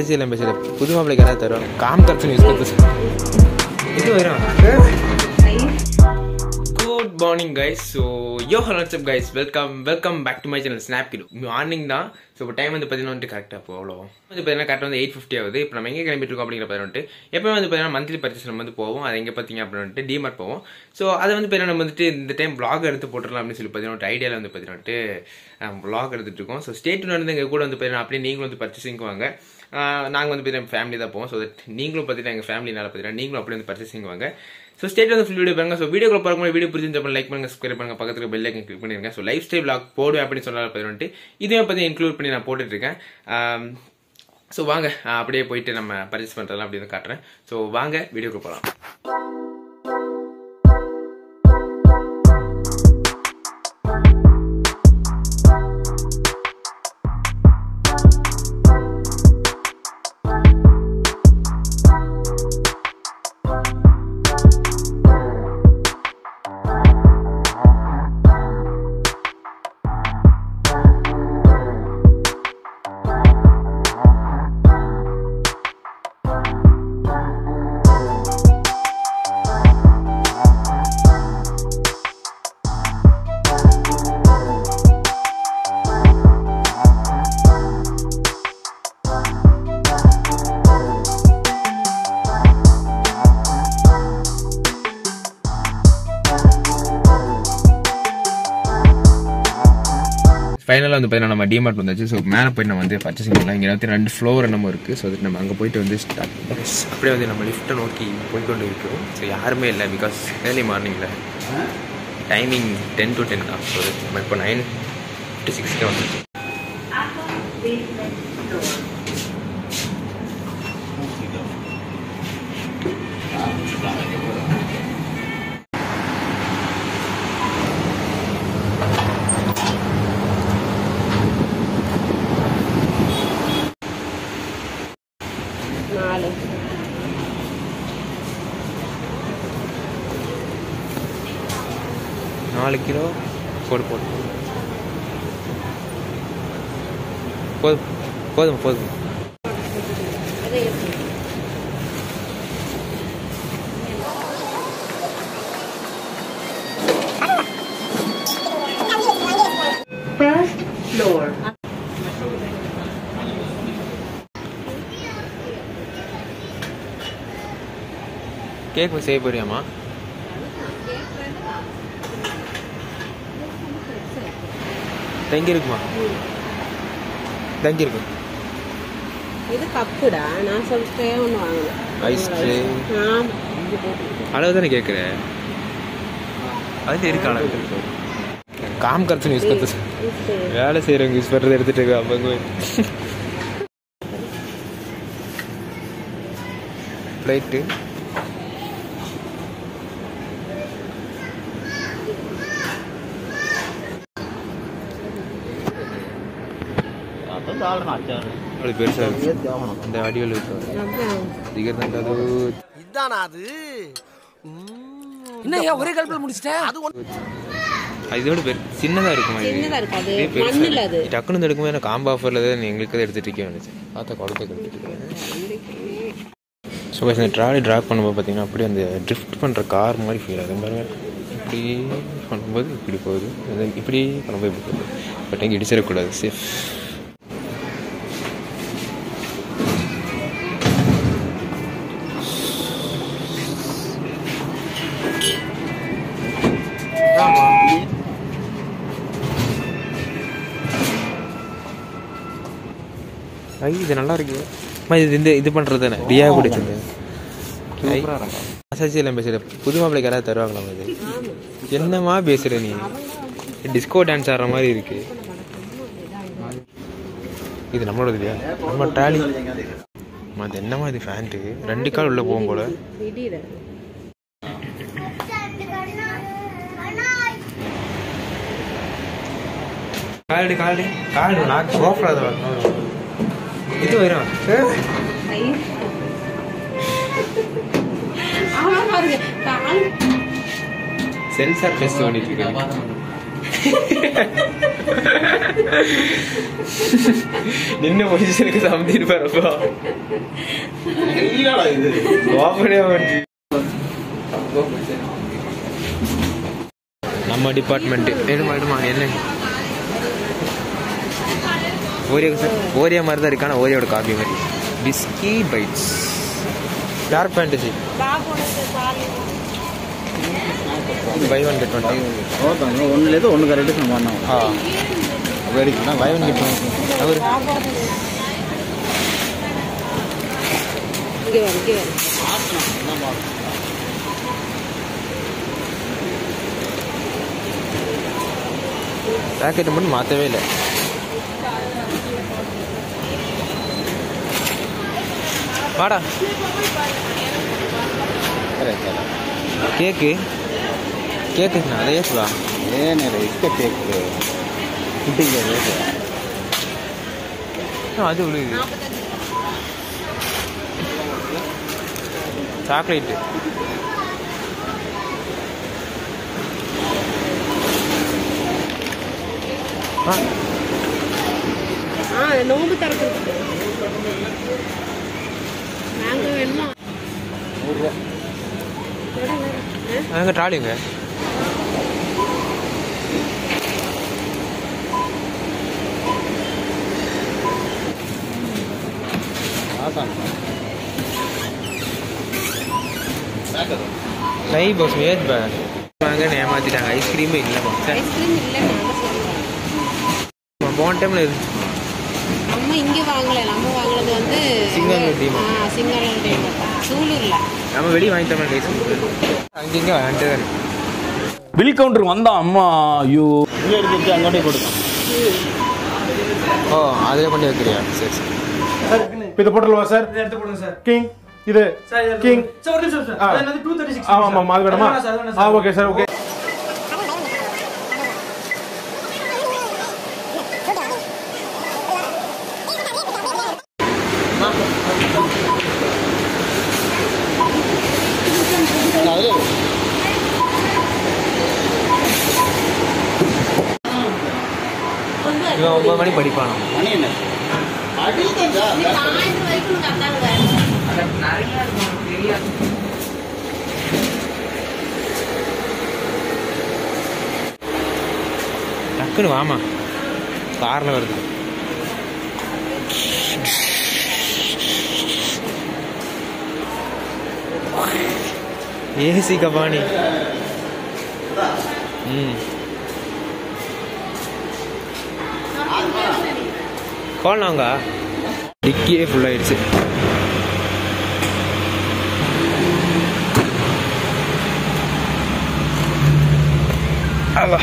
ऐसे लंबे से खुद में अप्लाई करा तेरा काम करते नहीं इसको तो ये तो है ना। Good morning guys, so yo hello what's up guys, welcome back to my channel Snapkido. Morning da, so time vandu pathina vandu correct ah povalo vandu pathina correct vandu 8:50 avudhu. Ipo nama enga kelambittu irukom appadingra pathina vandu eppavum vandu pathina monthly purchase nama vandu povom adha enga pathinga appadina vandu Dmart povom. So adha vandu pathina nama vandu indha time vlog eduthu potralam appo solli pathina oru idea la vandu pathina vandu vlog eduthu irukom. So stay tuned vandu enga kuda vandu pathina apdi neengalum vandu purchasing vaanga நாங்க வந்து பாத்தீங்க family தான் போவோம். So that நீங்களும் பாத்தீங்க எங்க ஃபேமிலினால பாத்தீங்க நீங்களும் அப்படியே வந்து பர்ச்சேசிங் வாங்க. சோ ஸ்டேட் வந்து ஃபுல் வீடியோ பாருங்க. சோ வீடியோக்குள்ள பாக்கும்போது வீடியோ பிடிச்சிருந்தா லைக் பண்ணுங்க, சப்ஸ்கிரைப் பண்ணுங்க, பக்கத்துல பெல் ஐகான் கிளிக் பண்ணிருங்க. சோ லைஃப் ஸ்டைல் vlog போடுவேன் அப்படி சொன்னால பாத்தீங்க இதுவே பாத்தீங்க இன்க்ளூட் பண்ணி நான் போட்டுட்டு இருக்கேன். சோ வாங்க அப்படியே போயிட்டு நம்ம பர்ச்சேஸ் பண்றலாம் அப்படி வந்து காட்றேன். சோ வாங்க வீடியோக்குள்ள போலாம். ஃபைனலாக வந்து பார்த்தீங்கன்னா நம்ம டிமார்ட் வந்துச்சு. ஸோ மேலே போய் நம்ம வந்து பர்ச்சேசிங் பண்ணலாம். இங்கே வந்து 2 ஃப்ளோர் என்னமோ இருக்குது. ஸோ அதுக்கு நம்ம அங்கே போயிட்டு வந்து ஸ்டார்ட் அப்படியே வந்து நம்ம லிஃப்ட்டை நோக்கி போய்கொண்டு இருக்கிறோம். ஸோ யாருமே இல்லை பிகாஸ் ஏர்லி மார்னிங்கில் டைமிங் 10 to 10 தான். ஸோ நம்ம இப்போ 9 to 6 வந்துச்சு. Kilo por puedo first floor. ¿Qué es que se llama? தங்கி இருக்குமா? தங்கி இருக்கு. இது கப்புடா. நான் சப்ஸ்கிரைபே ஒன்னு வாங்குறேன். Ice tray. அளவுதானே கேக்குறே. அது இருக்கானே. காம் கர்த்து யூஸ் பண்றது. வேலை செய்றவங்க யூஸ் பண்றது எடுத்துட்டு இருக்க அவங்க. பிளேட் அது பெருசா இருக்கு. இந்த வடிவல் இதுதானா? அது என்ன ஒரே கல்பல் முடிச்சிட்டேன். இதோட சின்னதா இருக்கும். டக்குனு எடுக்கும்போது எனக்கு காம்போ ஆஃபர்ல எங்களுக்கு எடுத்துட்டு இருக்கேன் பார்த்தா குழந்தை கட்டுட்டு. ஸோ இந்த ட்ராலி ட்ராப் பண்ணும்போது பார்த்தீங்கன்னா அப்படியே அந்த ட்ரிஃப்ட் பண்ணுற கார் மாதிரி ஃபீல் ஆகுது. மாதிரி இப்படி பண்ணும்போது இப்படி போகுது, இப்படி பண்ணும்போது இப்படி போகுது. பட் எங்கே இடிச்சிடக்கூடாது. சேஃப் ஐ இது நல்லா இருக்கு. இது இந்த இது பண்ணுறது தானே ரியா பிடிச்சது. அசாச்சியெல்லாம் பேசுகிற புது மாப்பிள்ளைக்கு யாராவது தருவாங்களாம். இது என்னம்மா பேசுகிற நீ? டிஸ்கோ டான்ஸ் ஆடுற மாதிரி இருக்கு. இது நம்மளோட இல்லையா? நம்ம டாலி அது என்னம்மா இது ஃபேண்ட்டு 2 கால் உள்ளே போகும் போல. கால்டு கால்டு கால்டு நான் கோஃப்ல அதை வரணும். இது வரும் சென்சார் பேச வேண்டியிருக்கு. ನಿನ್ನ ಪೊಸಿಷನ್ ಗೆ ಸಾಂಬಿರ್ಬಾರಪ್ಪ ಎಲ್ಲಾ ಇದೆ ಬಾಪರೇ ಮಾಡಿ ನಮ್ಮ ಡಿಪಾರ್ಟ್ಮೆಂಟ್ ಏನು ಮಾಡುಮ ಎನ್ನ ಓರಿಯೋ ಸರ್ ಓರಿಯೋ ಮಾರ್ದಾರಿ ಕಾಣ ಓರಿಯೋಡ ಕಾಫಿ ಮರಿ ಬಿಸ್ಕಿ ಬೈಟ್ಸ್ ಡಾರ್ಕ್ ಫ್ಯಾಂಟಸಿ ಬಾಪೋನ ಸಾಲಿ buy one get one ಹೌದಾ one ಲೇದು one ಕರೆಕ್ಟ್ ಸಮಾನ ಹಾ ಅವೆರಿಕನ buy one get one ಅವರು ಗೆ ಆಪ್ನ ನಮ್ಮ ಪ್ಯಾಕೆಟ್ ಮುಂದೆ ಮಾತವೇ ಇಲ್ಲ ಬಾಡ ಕರೆಕ್ಟ್ ಕೇಕ್ ಕೇಕ್ ಇನ್ನ ಅದೇವಾ ಏನೇ ಇಷ್ಟ ಕೇಕ್ ಫುಡ್ಡಿಂಗ್ ಇದೆ ಅದು ಉಳಿದಿದೆ ಚಾಕ್ಲೇಟ್ ಹಾ ಆ ನೋವು ತರಕುತ್ತೆ ಮ್ಯಾಂಗೋ ಎಲ್ಲ ಅಂಗ ಟ್ರಾಲಿಂಗ್ नहीं बस ये मांगे नया मांगी था आइसक्रीम ही नहीं बस आइसक्रीम नहीं मांगा बॉन्ड टाइम ले अम्मा इंगे वांगले अम्मा वांगले तो अंदर सिंगल रोटी हाँ सिंगल रोटी सूल नहीं अम्मा वेड़ी वांगी था मैं गई अंगे इंगे वांटे थे बिल काउंटर वंदा अम्मा यू ये रुपये के अंगड़े कोड ओ आधे पंडे अकेले सर இது போடுறலவா சார் இந்த எடுத்து போடுங்க சார் கிங் இது சார் கிங் சார் ஒரு நிமிஷம் சார் அது 236 ஆமா ஆமா மாது வேணுமா ஆ ஓகே சார் ஓகே இவன் 9 மணி படிப்பானா மணி என்ன आगे तो जा मैं कहां है तो एक लोग अपना लगा अगर नारियल और बेरिया टक्कर वामा कार में வருது एसी का पानी போலாங்க டிக்கியே ஃபுல் ஆயிடுச்சு ஆவா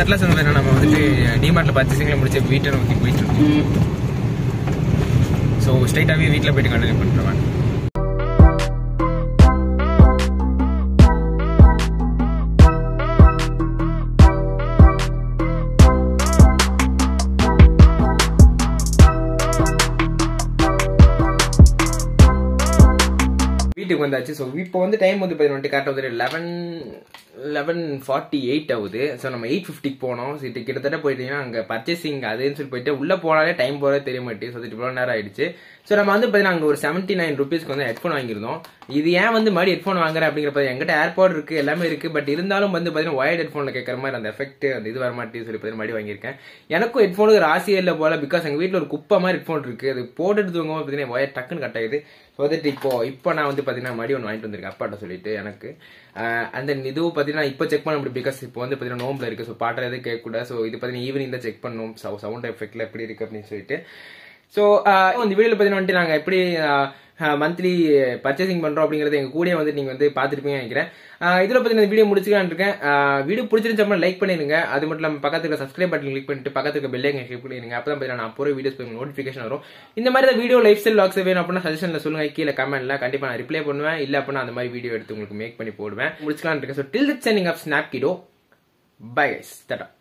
அட்லஸ் அந்த என்ன நம்ம வந்து டிமார்ட்ல பர்ச்சேசிங்ல முடிச்சு வீட்டை நோக்கி போயிட்டு இருக்கோம் சோ ஸ்ட்ரைட்டாவே வீட்ல போய் கண்டினியூ பண்றேன் வீட்டுக்கு வந்தாச்சு சோ இப்போ வந்து டைம் வந்து 11 கரெக்ட்டா வந்து 11:48 ஆகுது சோ நம்ம 8:50 க்கு போறோம் சோ இது கிட்டத்தட்ட போயிட்டீங்கன்னா அங்க பர்சேசிங் அதேன்னு சொல்லி போயிட்டு உள்ள போறாலே டைம் போறதே தெரிய மாட்டேங்குது சோ இதுக்கு நேரம் ஆயிடுச்சு சோ நம்ம வந்து பாத்தீங்கன்னா அங்க ஒரு 79 ரூபீஸ்க்கு வந்து ஹெட்போன் வாங்கிருந்தோம் இது ஏன் வந்து மறுபடியும் ஹெட்போன் வாங்குறேன் அப்படிங்கறது என்கிட்ட ஏர்பாட் இருக்கு எல்லாமே இருக்கு பட் இருந்தாலும் வந்து பாத்தீங்கன்னா வயர்ட் ஹெட்போன்ல கேக்குற மாதிரி அந்த எஃபெக்ட் அந்த இது வர மாட்டேன்னு சொல்லி பாத்தீங்கன்னா மறுபடியும் வாங்கிருக்கேன் எனக்கும் ஹெட்போனுக்கு ராசி இல்ல போல பிகாஸ் எங்க வீட்ல ஒரு குப்பை மாதிரி ஹெட்போன் இருக்கு அது போட்டுட்டு தூங்கும்போது பாத்தீங்கன்னா வயர் டக்குன்னு கட் ஆயிடுது வந்துட்டு இப்போ நான் வந்து பாத்தீங்கன்னா மறுபடியும் ஒன்று வாங்கிட்டு வந்திருக்கேன் அப்பாட்ட சொல்லிட்டு எனக்கு அந்த இதுவும் பாத்தீங்கன்னா இப்போ செக் பண்ண முடியும் பிகாஸ் இப்போ வந்து பாத்தீங்கன்னா நோம்புல இருக்கு ஸோ பாட்டு எதுவும் கேட்கக்கூடாது ஸோ இது பாத்தீங்கன்னா ஈவினிங் தான் செக் பண்ணும் சவுண்ட் எஃபெக்ட்ல எப்படி இருக்கு அப்படின்னு சொல்லிட்டு சோ இந்த வீடியோல பாத்தீங்கன்னா நாங்க எப்படி monthly purchasing பண்றோம் அப்படிங்கறது எங்க கூடவே வந்து நீங்க வந்து பாத்துட்டீங்க நினைக்கிறேன் இதோட பத்தி இந்த வீடியோ முடிச்சுக்கலாம் இருக்கேன் வீடியோ பிடிச்சிருந்தா லைக் பண்ணிருங்க அது மட்டும் இல்லாம பக்கத்துல இருக்க subscribe button click பண்ணிட்டு பக்கத்துல இருக்க bell icon click பண்ணிருங்க அப்பதான் பத்தி நான் போற வீடியோஸ் உங்களுக்கு notification வரும் இந்த மாதிரி தான் வீடியோ lifestyle vlogs வேணும் அப்படினா suggestionல சொல்லுங்க கீழ கமெண்ட்ல கண்டிப்பா நான் ரிப்ளை பண்ணுவேன் இல்ல அப்படினா அந்த மாதிரி வீடியோ எடுத்து உங்களுக்கு மேக் பண்ணி போடுவேன் முடிச்சுக்கலாம் இருக்கேன் so till the signing up Snapkido bye guys ta-ta